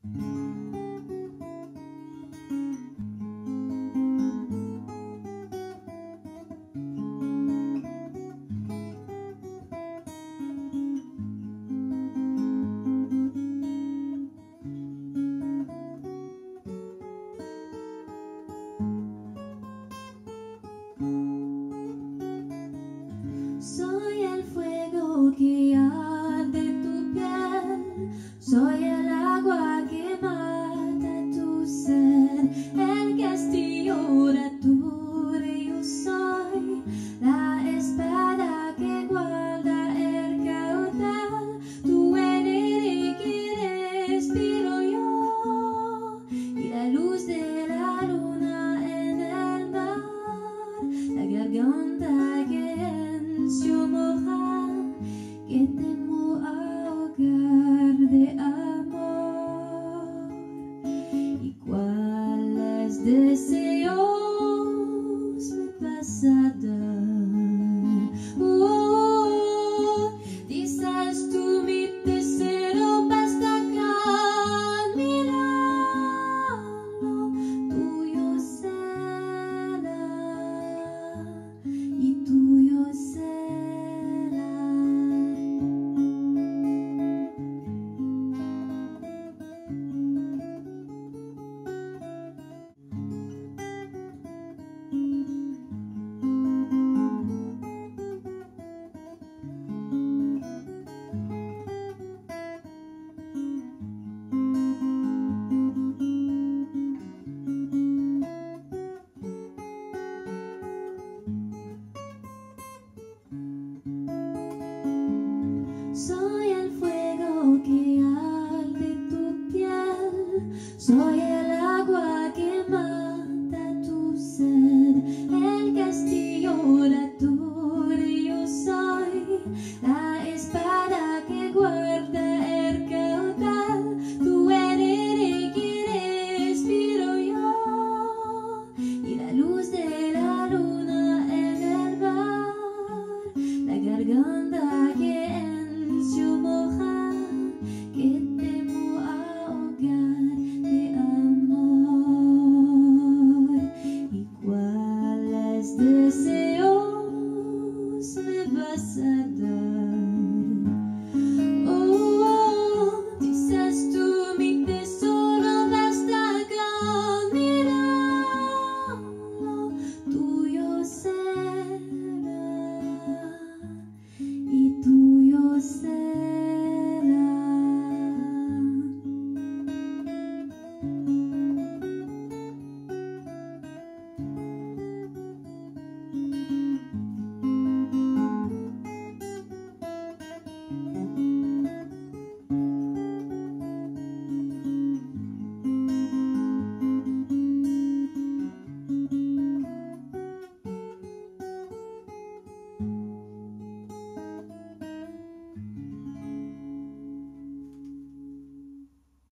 Soy el fuego que arde en tu piel, soy el agua que mata tu sed, el castillo de tu río soy, la espada que guarda el caudal, tu venir y que respiro yo, y la luz de la luna en el mar, la garganta que yo mojar, que temo ahogar de amor.